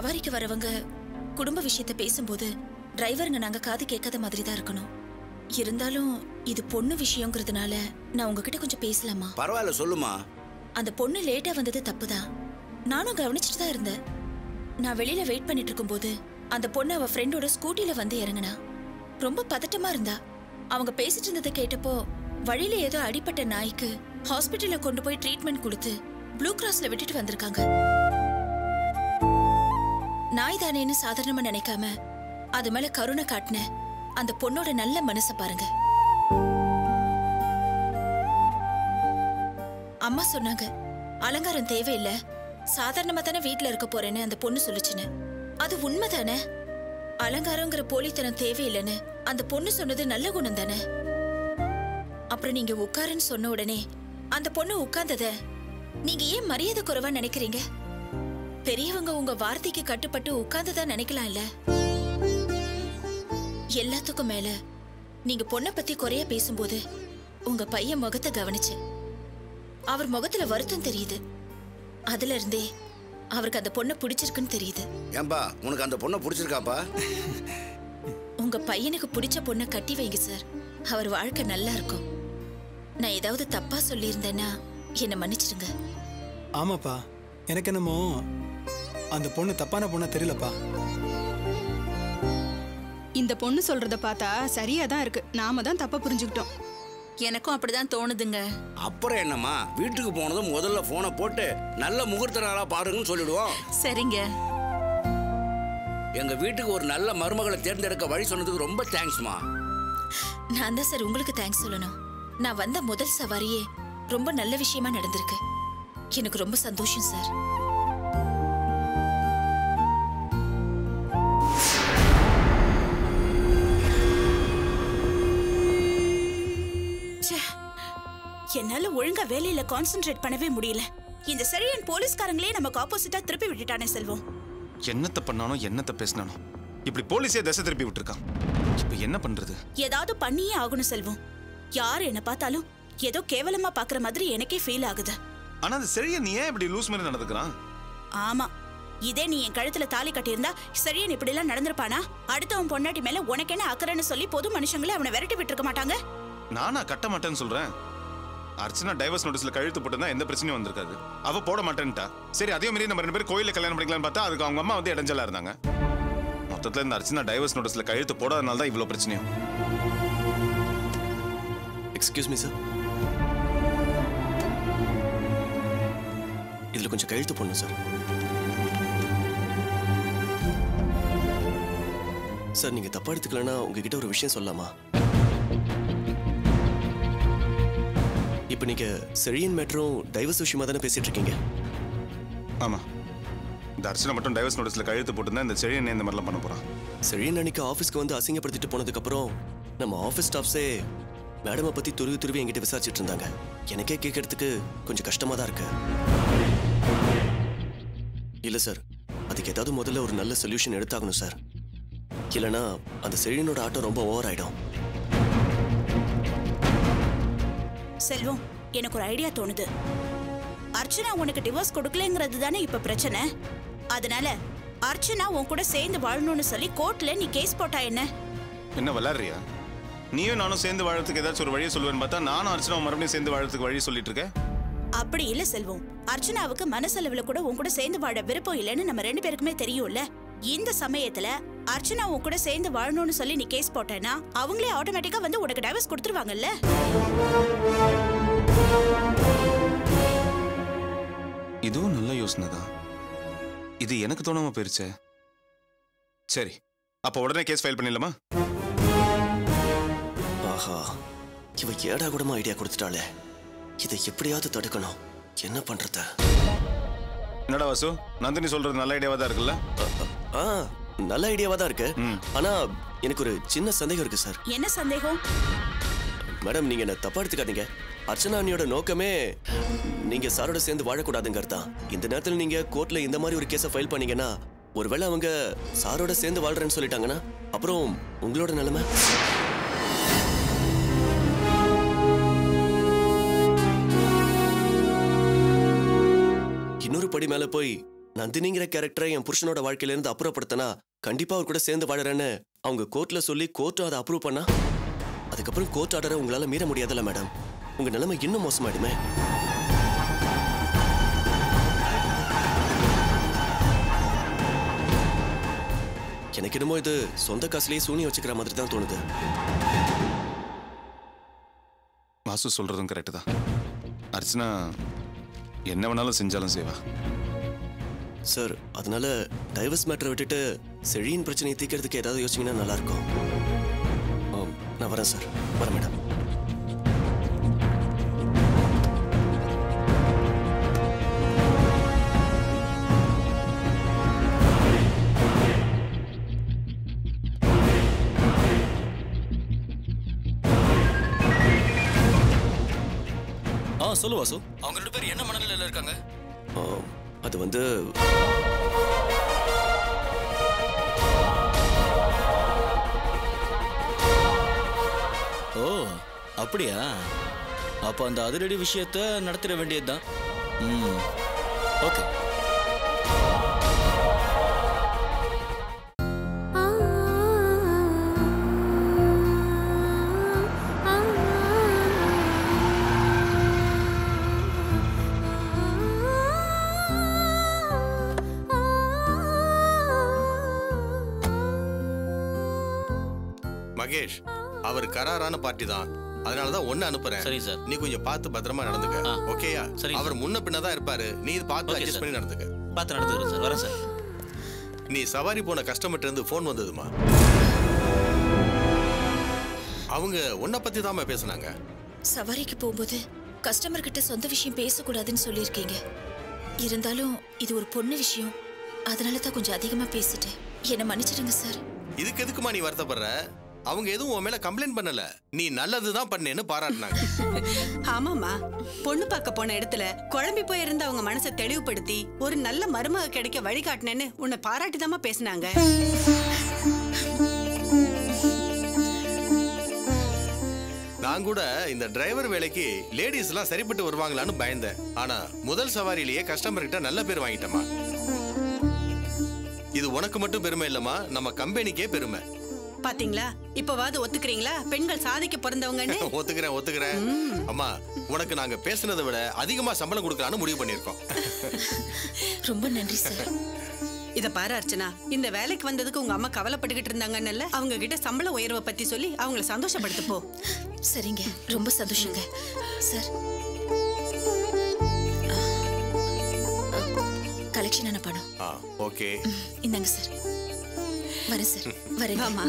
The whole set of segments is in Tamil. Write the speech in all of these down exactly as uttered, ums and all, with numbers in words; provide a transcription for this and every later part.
சவாரிக்கு வரவங்க குடும்ப விஷயத்தை பேசும்போது டிரைவருங்க நாங்கள் காது கேட்காத மாதிரி தான் இருக்கணும். இருந்தாலும் இது பொண்ணு விஷயங்கிறதுனால நான் உங்ககிட்ட கொஞ்சம் பேசலாமா? பரவாயில்ல, சொல்லுமா. அந்த பொண்ணு லேட்டாக வந்தது தப்புதான், நானும் கவனிச்சுட்டு தான் இருந்தேன். நான் வெளியில் வெயிட் பண்ணிட்டு இருக்கும்போது அந்த பொண்ணு அவள் ஃப்ரெண்டோட ஸ்கூட்டியில் வந்து இறங்கினா. ரொம்ப பதட்டமாக இருந்தா. அவங்க பேசிட்டு இருந்ததை கேட்டப்போ வழியில் ஏதோ அடிப்பட்ட நாய்க்கு ஹாஸ்பிட்டலில் கொண்டு போய் ட்ரீட்மெண்ட் கொடுத்து ப்ளூ கிராஸில் விட்டுட்டு வந்திருக்காங்க. நாய் தானேன்னு சாதாரணமாக நினைக்காம அது மேலே கருணை காட்டின அந்த பொண்ணோட நல்ல மனசை பாருங்க. அம்மா சொன்னாங்க, அலங்காரம் தேவையில்லை, சாதாரணமாக தானே வீட்டில் இருக்க போறேன்னு அந்த பொண்ணு சொல்லிச்சுன்னு. அது உண்மை தானே? அலங்காரங்கிற போலித்தனம் தேவையில்லைன்னு அந்த பொண்ணு சொன்னது நல்ல குணம் தானே? அப்புறம் நீங்க உட்காருன்னு சொன்ன உடனே அந்த பொண்ணு உட்கார்ந்தத நீங்க ஏன் மரியாதை குறைவா நினைக்கிறீங்க? பெரியவங்க உங்க வார்த்தைக்கு கட்டுப்பட்டு உட்கார்ந்ததா நினைக்கலாம் இல்ல? எல்லாத்துக்கும் மேல நீங்க பொண்ணை பத்தி குறையா பேசும்போது உங்க பையன் முகத்தை கவனிச்சு அவர் முகத்துல வருத்தம் தெரியுது. அதுல இருந்தே அவருக்கு அந்த பொண்ணை பிடிச்சிருக்குன்னு தெரியுது. ஏம்பா, உனக்கு அந்த பொண்ணை பிடிச்சிருக்காப்பா? உங்க பையனுக்கு பிடிச்ச பொண்ணை கட்டி வைங்க சார், அவர் வாழ்க்கை நல்லா இருக்கும். நான் ஏதாவது தப்பா சொல்லியிருந்தேன்னா என்னை மன்னிச்சிடுங்க. ஆமாப்பா, எனக்கு என்னமோ அந்த பொண்ணு தப்பான பொண்ணா தெரியலப்பா. இந்த பொண்ணு சொல்றத பார்த்தா சரியா தான் இருக்கு, நாம தான் தப்பா புரிஞ்சுக்கிட்டோம். எனக்கும் அப்படிதான் தோணுதுங்க. அப்புறம் என்னம்மா, வீட்டுக்கு போனதும் முதல்ல போனை போட்டு நல்ல முகூர்த்த நாளா பாருங்கன்னு சொல்லிடுவோம். சரிங்க. எங்க வீட்டுக்கு ஒரு நல்ல மருமகளை தேர்ந்தெடுக்க வழி சொன்னதுக்கு ரொம்ப தேங்க்ஸ்மா. நான் தான் சார் உங்களுக்கு தேங்க்ஸ் சொல்லணும். நான் வந்த முதல் சவாரியே ரொம்ப நல்ல விஷயமா நடந்திருக்கு, எனக்கு ரொம்ப சந்தோஷம் சார். என்னால ஒழுங்கா வேலையில கான்சென்ட்ரேட் பண்ணவே முடியல. இந்த சரியன் போலீஸ்காரங்களே நமக்கு ஆப்போசிட்டா திருப்பி விட்டுட்டானே செல்வம். என்னத்த பண்ணானோ என்னத்த பேசினானோ, இப்படி போலீஸே தசை திருப்பி விட்டுருக்கான். இப்போ என்ன பண்றது? ஏதாவது பண்ணியே ஆகணும் செல்வம். யார் என்ன பார்த்தாலும் ஏதோ கேவலமா பாக்குற மாதிரி எனக்கே ஃபீல் ஆகுது. ஆனா அந்த சரியன் நீ ஏன் இப்படி லூஸ் மாதிரி நடந்துக்கிறான்? ஆமா, இதே நீ என் கழுத்துல தாலி கட்டியிருந்தா சரியன் இப்படி எல்லாம் நடந்திருப்பானா? அடுத்தவன் பொண்டாட்டி மேல உனக்கு என்ன அக்கறைன்னு சொல்லி பொது மனுஷங்களே அவனை விரட்டி விட்டுருக்க மாட்டாங்க. நானா கட்ட மாட்டேன்னு சொல்றேன். அர்ச்சனா டைவர்ஸ் நோட்டீஸ்ல கழுத்து போட்டா எந்த பிரச்சனையும் வந்திருக்காது. அவ போட மாட்டேன்ட்டா. சரி, அதே மாதிரி நம்ம ரெண்டு பேரும் கோயில கல்யாணம் பண்ணிக்கலாம்னு பார்த்தா அதுக்கு அவங்க அம்மா வந்து இடைஞ்சலா இருந்தாங்க. மொத்தத்துல இந்த அர்ச்சனா டைவர்ஸ் நோட்டீஸ்ல கழுத்து போடாதனால தான் இவ்வளவு பிரச்சனையும். எக்ஸ்கியூஸ் மீ சார், இதுல கொஞ்சம் கழுத்து போடணும் சார். சார், நீங்க தப்பா எடுத்துக்கலன்னா உங்ககிட்ட ஒரு விஷயம் சொல்லலாமா? இப்போ நீங்கள் செழியன் மேட்டரும் டைவர்ஸ் விஷயமா தானே பேசிகிட்டு இருக்கீங்க? ஆமாம், இந்த அர்ச்சனை மட்டும் டைவர்ஸ் நோட்டீஸில் கழுத்து போட்டுருந்தா இந்த செழியன் இந்த மாதிரிலாம் பண்ண போகிறான். செழியன் அன்றைக்கி ஆஃபீஸ்க்கு வந்து அசிங்கப்படுத்திட்டு போனதுக்கப்புறம் நம்ம ஆஃபீஸ் ஸ்டாஃப்ஸே மேடமை பற்றி துருவி துருவி என்கிட்ட விசாரிச்சுட்டு இருந்தாங்க. எனக்கே கேட்கறதுக்கு கொஞ்சம் கஷ்டமாக தான் இருக்கு. இல்லை சார், அதுக்கு ஏதாவது முதல்ல ஒரு நல்ல சொல்யூஷன் எடுத்தாகணும் சார். இல்லைனா அந்த செழியனோட ஆட்டம் ரொம்ப ஓவர் ஆகிடும். செல்வம், எனக்கு ஒரு ஐடியா தோணுது. அர்ச்சனா உனக்கு டிவோர்ஸ் கொடுக்கலங்கிறது தானே இப்ப பிரச்சனை. அதனால அர்ச்சனா உன் கூட சேர்ந்து வாழணும்னு சொல்லி கோர்ட்ல நீ கேஸ் போட்டா என்ன? என்ன வளர்றியா? நீயும் நானும் சேர்ந்து வாழறதுக்கு ஏதாச்சும் ஒரு வழியை சொல்லுவேன்னு பார்த்தா நானும் அர்ச்சனா மறுபடியும் சேர்ந்து வாழறதுக்கு வழி சொல்லிட்டு இருக்கேன். அப்படி இல்ல செல்வம், அர்ச்சனாவுக்கு மனசளவுல கூட உன் கூட சேர்ந்து வாழ விருப்பம் இல்லைன்னு நம்ம ரெண்டு பேருக்குமே தெரியும்ல. இந்த சமயத்துல அர்ச்சனா உன் கூட சேர்ந்து வாழணும்னு சொல்லி நீ கேஸ் போட்டேன்னா அவங்களே ஆட்டோமேட்டிக்கா வந்து உனக்கு டைவர்ஸ் கொடுத்துருவாங்கல்ல. இதுவும் நல்ல யோசனை தான். இது எனக்கு தோணாம போயிருச்சே. சரி, அப்ப உடனே கேஸ் ஃபைல் பண்ணிடலாமா? ஆஹா, இவ ஏடா கூடமா ஐடியா கொடுத்துட்டாளே. இதை எப்படியாவது தடுக்கணும். என்ன பண்றது? என்னடா வாசு, நந்தினி சொல்றது நல்ல ஐடியாவா தான் இருக்குல்ல? நல்ல ஐடியாவா தான் இருக்கு. ஆனா எனக்கு ஒரு சின்ன சந்தேகம் இருக்கு சார். என்ன சந்தேகம்? மேடம், நீங்க என்ன தப்பா எடுத்துக்காதீங்க. அர்ச்சனானியோட நோக்கமே நீங்க சாரோட சேர்ந்து வாழக்கூடாதுங்கிறதா. இந்த நேரத்தில் நீங்க கோர்ட்ல இந்த மாதிரி ஒரு கேஸை ஃபைல் பண்ணீங்கன்னா ஒருவேளை அவங்க சாரோட சேர்ந்து வாழ்றேன்னு சொல்லிட்டாங்கன்னா அப்புறம் உங்களோட நிலைமை. இன்னொரு படி மேல போய் நந்தினிங்கிற கேரக்டரை என் புருஷனோட வாழ்க்கையிலேருந்து அப்புறப்படுத்தினா கண்டிப்பா அவர் கூட சேர்ந்து வாழறேன்னு அவங்க கோர்ட்ல சொல்லி கோர்ட்டும் அதை அப்ரூவ் பண்ணா அதுக்கப்புறம் கோர்ட் ஆர்டரை உங்களால மீற முடியாதுல்ல மேடம்? உங்க நிலைமை இன்னும் மோசமாயிடுமே. எனக்கு என்னமோ இது சொந்த காசுலயே சூனியம் வச்சுக்கிற மாதிரி தான் தோணுது. வாசு சொல்றதும் கரெக்ட் தான். அர்ச்சனா என்ன வேணாலும் செஞ்சாலும் செய்வா. சார், அதனால டைவர்ஸ் மேட்டரை விட்டுட்டு செழியின் பிரச்சனையை தீர்க்கிறதுக்கு ஏதாவது யோசிச்சிங்கன்னா நல்லா இருக்கும். நான் வரேன் சார். வரேன் மேடம். சொல்லு வாசு, அவங்க ரெண்டு பேர் என்ன மனநிலையில இருக்காங்க? அது வந்து ஓ அப்படியா? அப்ப அந்த அதிரடி விஷயத்தை நடத்திட வேண்டியதுதான். ஓகே. மகேஷ், அவர் கராரான பார்ட்டி தான், அதனாலதான் ஒன்னு அனுப்புறேன். சரி சார். நீ கொஞ்சம் பார்த்து பத்திரமா நடந்துக்க, ஓகேயா? சரி. அவர் முன்ன பின்னதான் இருப்பாரு, நீ பார்த்து அட்ஜஸ்ட் பண்ணி நடந்துக்க. பார்த்து நடந்துக்கிறேன் சார். வரேன் சார். நீ சவாரி போன கஸ்டமர்ட்ட இருந்து போன் வந்ததுமா? அவங்க உன்னை பத்தி தான் பேசினாங்க. சவாரிக்கு போகும்போது கஸ்டமர் கிட்ட சொந்த விஷயம் பேசக்கூடாதுன்னு சொல்லியிருக்கீங்க. இருந்தாலும் இது ஒரு பொண்ணு விஷயம், அதனால தான் கொஞ்சம் அதிகமா பேசிட்டேன். என்னை மன்னிச்சிடுங்க சார். இதுக்கு எதுக்குமா நீ வருத்தப்படுற? அவங்க எதுவும் உன் மேல கம்ப்ளைண்ட் பண்ணல, நீ நல்லதுதான் பண்ணேன்னு பாராட்டினாங்க. ஆமாமா, பொண்ணு பார்க்க போன இடத்துல குழம்பி போயிருந்த அவங்க மனசை தெளிவுபடுத்தி ஒரு நல்ல மருமக கிடைக்க வழிகாட்டினேன்னு உன்னை பாராட்டிதாமா பேசினாங்க. நான் கூட இந்த டிரைவர் வேலைக்கு லேடிஸ் எல்லாம் சரிப்பட்டு வருவாங்களான்னு பயந்தேன். ஆனா முதல் சவாரியிலேயே கஸ்டமர் கிட்ட நல்ல பேர் வாங்கிட்டமா. இது உனக்கு மட்டும் பெருமை இல்லமா, நம்ம கம்பெனிக்கே பெருமை. பாத்தீங்களா, இப்பவாது ஒத்துக்கிறீங்களா பெண்கள் சாதிக்க பிறந்தவங்கன்னு? ஒத்துக்கிறேன் ஒத்துக்கிறேன் அம்மா. உனக்கு நாங்க பேசுனதை விட அதிகமா சம்பளம் கொடுக்கலாம்னு முடிவு பண்ணிருக்கோம். ரொம்ப நன்றி சார். இத பாரு அர்ச்சனா, இந்த வேலைக்கு வந்ததுக்கு உங்க அம்மா கவலைப்பட்டுக்கிட்டு இருந்தாங்கன்னு அவங்க கிட்ட சம்பள உயர்வை பத்தி சொல்லி அவங்களை சந்தோஷப்படுத்துப்போ. சரிங்க, ரொம்ப சந்தோஷங்க சார். கலெக்ஷன் என்ன பணம்? ஓகே, இந்தாங்க சார். வர சார், வரேன். ஆமா,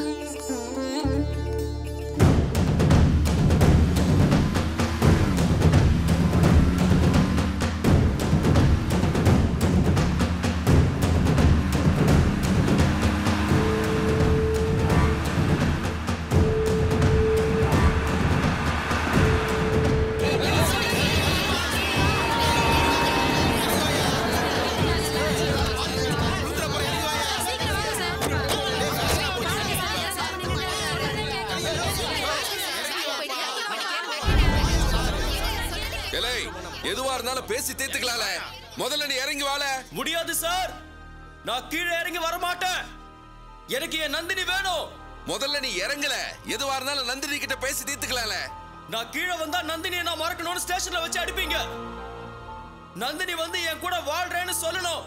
பேசி தேத்துக்கலால, முதல்ல நீ இறங்கி வாழ முடியாது சார். நான் கீழே இறங்கி வர மாட்டேன், எனக்கு என் நந்தினி வேணும். முதல்ல நீ இறங்கல, எதுவா இருந்தாலும் நந்தினி கிட்ட பேசி தேத்துக்கலால. நான் கீழே வந்தா நந்தினியை நான் மறக்கணும்னு ஸ்டேஷன்ல வச்சு அடிப்பீங்க. நந்தினி வந்து என் கூட வாழ்றேன்னு சொல்லணும்.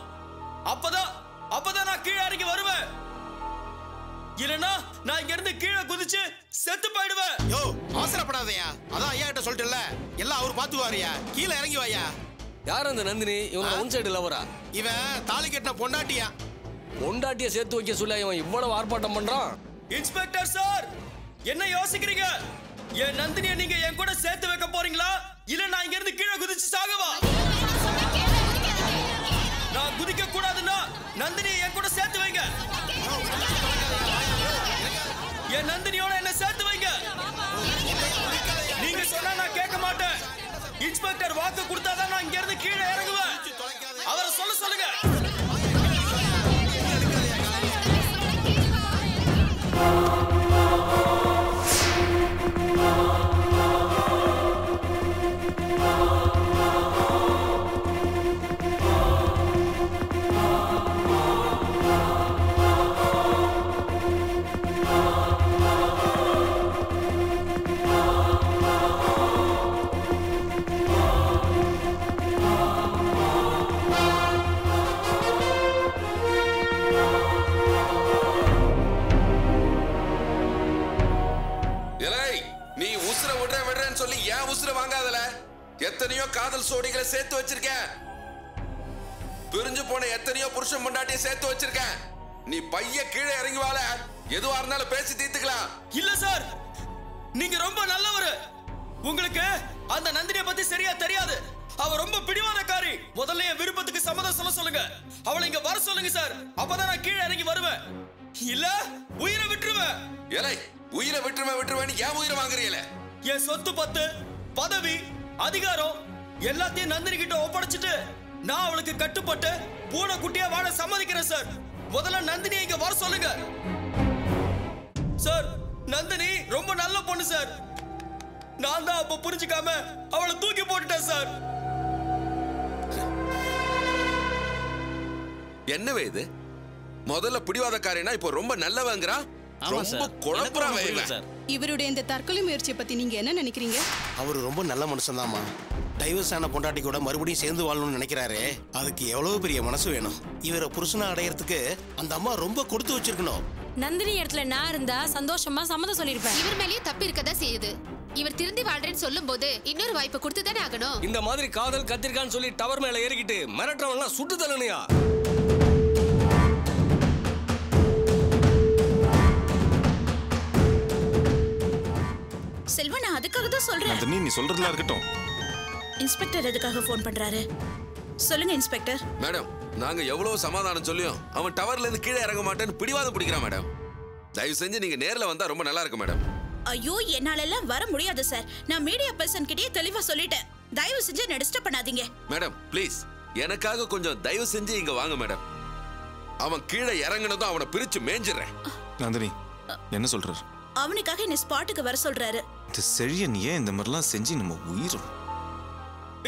அப்பதான் அப்பதான் நான் கீழே இறங்கி வருவேன். இல்லனா நான் இங்க இருந்து கீழே குதிச்சு செத்து போயிடுவேன். யோ, அவசரப்படாதயா. அதான் ஐயா கிட்ட சொல்லிட்டல, எல்லாம் அவர் பாத்துவாரியா. கீழே இறங்கி வாயா. யார் அந்த நந்தினி? இவன் ஒன் சைடு லவரா? இவன் தாலி கட்டின பொண்டாட்டியா? பொண்டாட்டிய சேர்த்து வைக்க சொல்ல இவன் இவ்வளவு ஆர்ப்பாட்டம் பண்றான். இன்ஸ்பெக்டர் சார், என்ன யோசிக்கிறீங்க? என் நந்தினியை நீங்க என் கூட சேர்த்து வைக்க போறீங்களா, இல்ல நான் இங்க இருந்து கீழே குதிச்சு சாகவா? நான் குதிக்க கூடாதுன்னா நந்தினியை என் கூட சேர்த்து வைங்க. என் நந்தினியோட என்ன சேர்த்து வைங்க. நீங்க சொன்னா நான் கேட்க மாட்டேன். இன்ஸ்பெக்டர் வாக்கு கொடுத்தாதான் நான் இங்க இருந்து கீழே இறங்குவேன். அவரை சொல்ல சொல்லுங்க. Oh விடுறேன் விடுறேன்னு சொல்லி ஏன் உசுர வாங்காதல? எத்தனையோ காதல் சோடிகளை சேர்த்து வச்சிருக்கேன், பிரிஞ்சு போன எத்தனையோ புருஷன் பொண்டாட்டியை சேர்த்து வச்சிருக்கேன். நீ பைய கீழே இறங்கி வாழ, எதுவா இருந்தாலும் பேசி தீர்த்துக்கலாம். இல்ல சார், நீங்க ரொம்ப நல்லவரு. உங்களுக்கு அந்த நந்தினியை பத்தி சரியா தெரியாது. அவ ரொம்ப பிடிவானக்காரி. முதல்ல என் விருப்பத்துக்கு சம்மதம் சொல்ல சொல்லுங்க. அவளை இங்க வர சொல்லுங்க சார், அப்பதான் நான் கீழே இறங்கி வருவேன். இல்ல உயிரை விட்டுருவேன். ஏலை, உயிரை விட்டுருவேன் விட்டுருவேன்னு ஏன் உயிரை வாங்குறீல? என் சொத்து பத்து, பதவி, அதிகாரம் எல்லாத்தையும் நந்தினி கிட்ட ஒப்படைச்சிட்டு நான் அவளுக்கு கட்டுப்பட்டு பூனை குட்டியா வாழ சம்மதிக்கிறேன் சார். முதல்ல நந்தினி இங்க வர சொல்லுங்க சார். நந்தினி ரொம்ப நல்ல பொண்ணு சார். நான் தான் அப்ப புரிஞ்சுக்காம அவளை தூக்கி போட்டுட்டேன் சார். என்னவே இது? முதல்ல பிடிவாதக்காரனா இப்போ ரொம்ப நல்லவங்கறா, ரொம்ப குழப்பறாவே சார். இவருடைய இந்த தற்கொலை முயற்சியை பத்தி நீங்க என்ன நினைக்கிறீங்க? அவரு ரொம்ப நல்ல மனுஷன்தான்மா. டைவர்ஸ் ஆன பொண்டாட்டி கூட மறுபடியும் சேர்ந்து வாழணும்னு நினைக்கிறாரு. அதுக்கு எவ்வளவு பெரிய மனசு வேணும். இவரை புருஷனா அடையறதுக்கு அந்த அம்மா ரொம்ப கொடுத்து வச்சிருக்கணும். நந்தினி இடத்துல நான் இருந்தா சந்தோஷமா சம்மதம் சொல்லிருப்பேன். இவர் மேலேயே தப்பி இருக்கதா செய்யுது. இவர் திருந்தி வாழ்றேன்னு சொல்லும் போது இன்னொரு வாய்ப்பு கொடுத்துதானே ஆகணும். இந்த மாதிரி காதல் கத்திரிக்கான்னு சொல்லி டவர் மேல ஏறிக்கிட்டு மிரட்டவனா சுட்டு தள்ளனையா? செல்வா, நான் அதுக்காக தான் சொல்றேன். நந்தினி, நீ சொல்றதுல இருக்கட்டும். இன்ஸ்பெக்டர் எதுக்காக ஃபோன் பண்றாரு சொல்லுங்க. இன்ஸ்பெக்டர் மேடம், நாங்க எவ்வளவு சமாதானம் சொல்லியும் அவன் டவர்ல இருந்து கீழே இறங்க மாட்டேன்னு பிடிவாதம் பிடிக்கிறான் மேடம். தயவு செஞ்சு நீங்க நேர்ல வந்தா ரொம்ப நல்லா இருக்கும் மேடம். ஐயோ, என்னால எல்லாம் வர முடியாது சார். நான் மீடியா பர்சன் கிட்டே தெளிவா சொல்லிட்டேன். தயவு செஞ்சு என்ன டிஸ்டர்ப் பண்ணாதீங்க மேடம். ப்ளீஸ், எனக்காக கொஞ்சம் தயவு செஞ்சு இங்க வாங்க மேடம். அவன் கீழே இறங்குனதும் அவனை பிரிச்சு மேஞ்சிரேன். நந்தினி என்ன சொல்றாரு? அவனுக்காக என்ன ஸ்பாட்டுக்கு வர சொல்றாரு. இது சரியா? நீ ஏன் இந்த மாதிரிலாம் செஞ்சு நம்ம உயிரை?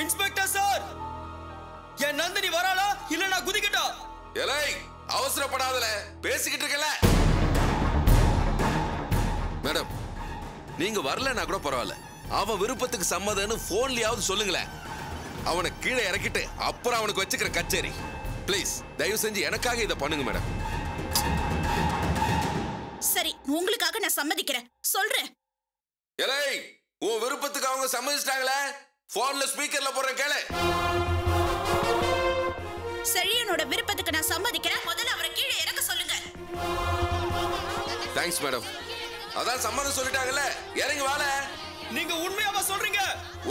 இன்ஸ்பெக்டர் சார், என் நந்தினி வராளா இல்ல நான் குதிக்கட்டா? ஏலே, அவசரப்படாதல, பேசிக்கிட்டு இருக்கல. மேடம், நீங்க வரலன்னா கூட பரவாயில்ல, அவன் விருப்பத்துக்கு சம்மதம்னு போன்லயாவது சொல்லுங்களேன். அவனை கீழே இறக்கிட்டு அப்புறம் அவனுக்கு வச்சுக்கிற கச்சேரி. பிளீஸ், தயவு செஞ்சு எனக்காக இதை பண்ணுங்க மேடம். சரி, உங்களுக்காக நான் சம்மதிக்கிறேன் சொல்றேன். ஏலே, உன் விருப்பத்துக்கு அவங்க சம்மதிச்சிட்டாங்களே, போன்ல ஸ்பீக்கர்ல போறேன் கேளு. சரி, என்னோட விருப்பத்துக்கு நான் சம்மதிக்கிறேன். முதல்ல அவரை கீழே இறக்க சொல்லுங்க. Thanks madam. அதான் சம்மதம் சொல்லிட்டாங்கல்ல, இறங்கி வாழ. நீங்க உண்மையாவா சொல்றீங்க?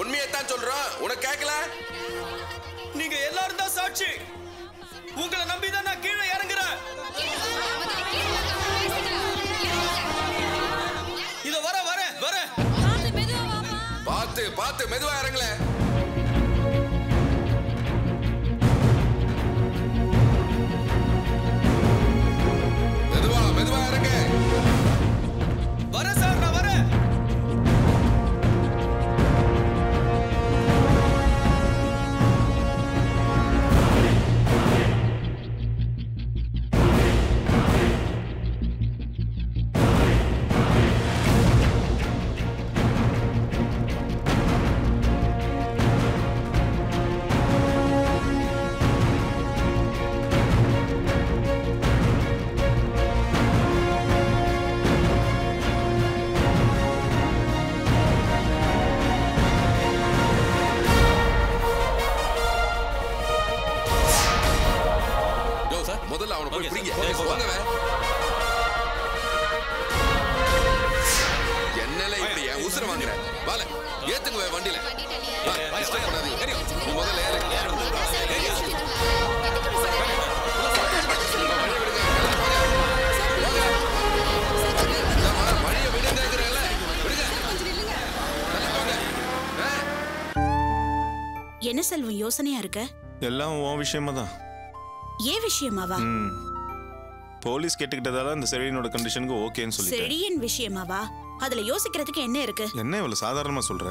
உண்மையை தான் சொல்றோம், உனக்கு கேட்கல. நீங்க எல்லாரும் தான் சாட்சி. உங்களை நம்பி தான் நான் கீழே இறங்குறேன். இத வர வர வர பார்த்து பார்த்து மெதுவா இறங்கல. மெதுவா மெதுவா இறங்க. வர சார், நான் வர. என்ன செல்வம் யோசனையா இருக்க? எல்லாம் உன் விஷயமா தான். ஏ விஷயமாவா? போலீஸ் கேட்டுக்கிட்டதால அந்த செடியனோட கண்டிஷனுக்கு ஓகேன்னு சொல்லி. செடியன் விஷயமாவா? அதுல யோசிக்கிறதுக்கு என்ன இருக்கு? என்ன இவ்வளவு சாதாரணமா சொல்ற?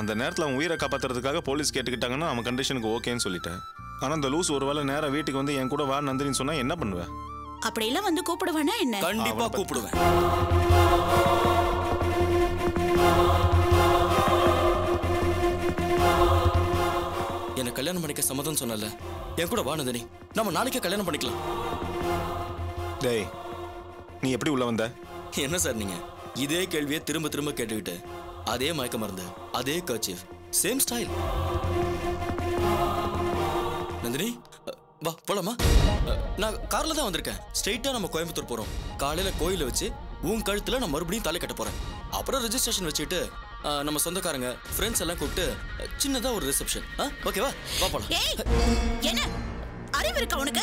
அந்த நேரத்துல அவன் உயிரை காப்பாத்துறதுக்காக போலீஸ் கேட்டுக்கிட்டாங்கன்னா அவன் கண்டிஷனுக்கு ஓகேன்னு சொல்லிட்டேன். ஆனா அந்த லூஸ் ஒருவேளை நேரா வீட்டுக்கு வந்து என் கூட வா நந்தினின்னு சொன்னா என்ன பண்ணுவேன்? அப்படி எல்லாம் வந்து கூப்பிடுவானா என்ன? கண்டிப்பா கூப்பிடுவேன். என்ன கல்யாணம் பண்ணிக்க சம்மதம் சொன்னல, என் கூட வா நந்தினி, நம்ம நாளைக்கே கல்யாணம் பண்ணிக்கலாம். டேய், நீ எப்படி உள்ள வந்த? என்ன சார் நீங்க இதே கேள்வியை திரும்ப திரும்ப கேட்டுக்கிட்டு அதே மயக்க மருந்து, அதே கர்ச்சீஃப், சேம் ஸ்டைல். நந்தினி வா போலாமா? நான் கார்ல தான் வந்திருக்கேன். ஸ்ட்ரெயிட்டா நம்ம கோயம்புத்தூர் போறோம். காலையில கோயில வச்சு உன் கழுத்துல நான் மறுபடியும் தலை கட்ட போறேன். அப்புறம் ரெஜிஸ்ட்ரேஷன் வச்சுட்டு நம்ம சொந்தக்காரங்க ஃப்ரெண்ட்ஸ் எல்லாம் கூப்பிட்டு சின்னதா ஒரு ரிசப்ஷன். ஓகேவா? வா போலாம். என்ன அறிவு இருக்கா உனக்கு?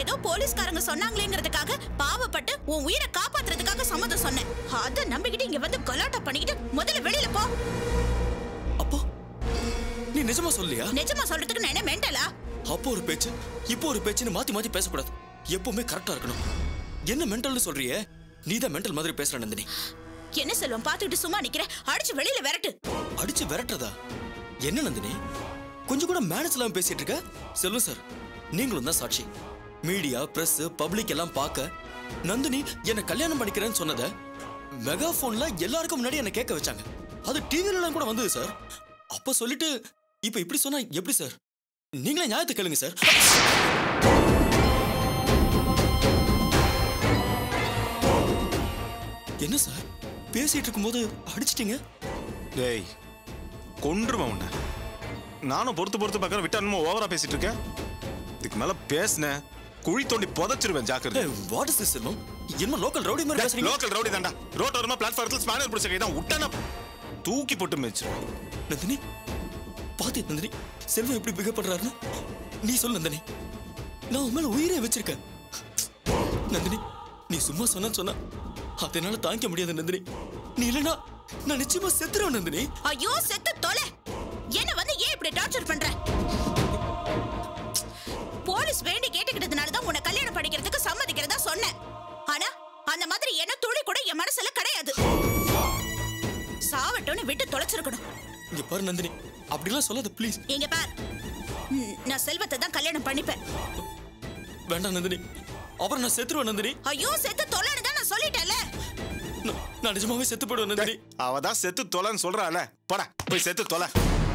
ஏதோ போலீஸ்காரங்க சொன்னாங்களேங்கிறதுக்காக பாவப்பட்டு உன் உயிரை காப்பாத்துறதுக்காக சம்மதம் சொன்னேன். அத நம்பிக்கிட்டு இங்க வந்து கலாட்டா பண்ணிக்கிட்டு முதல்ல வெளியில போ. அப்போ நீ நிஜமா சொல்லியா? நிஜமா சொல்றதுக்கு நான் என்ன மெண்டலா? அப்போ ஒரு பேச்சு இப்போ ஒரு பேச்சுன்னு மாத்தி மாத்தி பேசக்கூடாது. எப்பவுமே கரெக்டா இருக்கணும். என்ன மென்டல்னு சொல்றியே? நீதான் மென்டல் மாதிரி பேசுற நந்தினி. என்ன செல்வம் பாத்துக்கிட்டு சும்மா நிக்கிற? அடிச்சு வெளியில விரட்டு. அடிச்சு விரட்டுறதா? என்ன நந்தினி கொஞ்சம் கூட மேனேஜ் இல்லாம பேசிட்டு இருக்க? செல்வம் சார் நீங்களும் தான் சாட்சி. மீடியா, பிரஸ், பப்ளிக் எல்லாம் பார்க்க நந்தினி என்ன கல்யாணம் பண்ணிக்கிறேன்னு சொன்னதை மெகாஃபோன்ல எல்லாருக்கும் முன்னாடி என்ன கேட்க வச்சாங்க. அது டிவில எல்லாம் கூட வந்தது சார். அப்ப சொல்லிட்டு இப்ப இப்படி சொன்னா எப்படி சார்? நீங்களே நியாயத்தை கேளுங்க சார். என்ன சார் பேசிட்டு இருக்கும்போது அடிச்சிட்டீங்க? டேய் கொன்றுமா உன்னை. நானும் பொறுத்து பொறுத்து பார்க்குறேன். விட்டானுமோ ஓவரா பேசிட்டு இருக்கேன். இதுக்கு மேல பேசினேன் குழி தோண்டி புதைச்சிருவேன். ஜாக்கிரதை. What is this Selvam? என்ன லோக்கல் ரவுடி மாதிரி பேசுறீங்க? லோக்கல் ரவுடி தான்டா. ரோட்டோரமா பிளாட்ஃபார்ம்ல ஸ்பேனர் பிடிச்ச கை தான் உடனே தூக்கி போட்டு மேய்ச்சிருவேன். நந்தினி பாத்து நந்தினி செல்வம் எப்படி பிகேவ் பண்றாருன்னு நீ சொல்லு நந்தினி. நான் உன் மேல உயிரே வச்சிருக்கேன் நந்தினி. நீ சும்மா சொன்னேன்னு சொன்ன அதனால தாங்க முடியாது நந்தினி. நீ இல்லனா நான் நிச்சயமா செத்துறேன் நந்தினி. ஐயோ செத்து தொலை. என்ன வந்து ஏன் இப்படி டார்ச்சர் பண்ற? போலீஸ் வேண்டி கேட்டுக்கிட்டதனால தான் உன்னை கல்யாணம் பண்ணிக்கிறதுக்கு சம்மதிக்கிறதா சொன்னேன். ஆனா அந்த மாதிரி என்ன துளி கூட என் மனசுல கிடையாது. சாவட்டோன்னு விட்டு தொலைச்சிருக்கணும். இங்க பாரு நந்தினி அப்படிலாம் சொல்லாத ப்ளீஸ். இங்க பாரு நான் செல்வத்தை தான் கல்யாணம் பண்ணிப்பேன். வேண்டாம் நந்தினி. அப்புறம் நான் செத்துறேன் நந்தினி. ஐயோ செத்து தொலை. சொல்லிட்டேல நான் நிஜமாவே செத்து போடுவேன் நந்தினி. அவதான் செத்து தொலைன்னு சொல்றாளே. போடா போய் செத்து தொலை.